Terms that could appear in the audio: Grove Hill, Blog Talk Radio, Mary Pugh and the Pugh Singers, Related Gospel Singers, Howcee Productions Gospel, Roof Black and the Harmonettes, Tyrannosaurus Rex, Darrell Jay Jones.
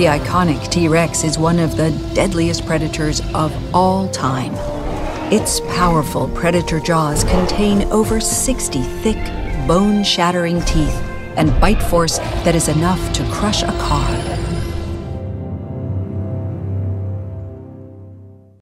The iconic T-Rex is one of the deadliest predators of all time. Its powerful predator jaws contain over 60 thick, bone-shattering teeth and bite force that is enough to crush a car.